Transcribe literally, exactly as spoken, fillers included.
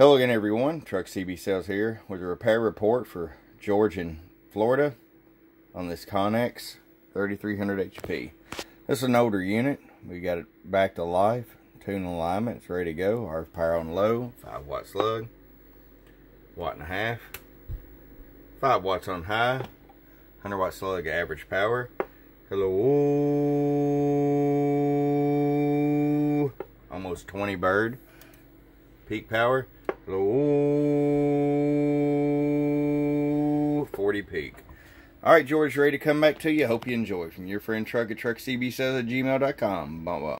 Hello again, everyone. Truck C B Sales here with a repair report for George in Florida on this Connex thirty-three hundred H P. This is an older unit. We got it back to life, tune alignment, it's ready to go. R F power on low, five watt slug, watt and a half, five watts on high, one hundred watt slug average power. Hello, almost twenty bird peak power. Low forty peak. Alright, George, ready to come back to you. Hope you enjoy. From your friend Truck at truck c b sales at gmail dot com. Bye-bye.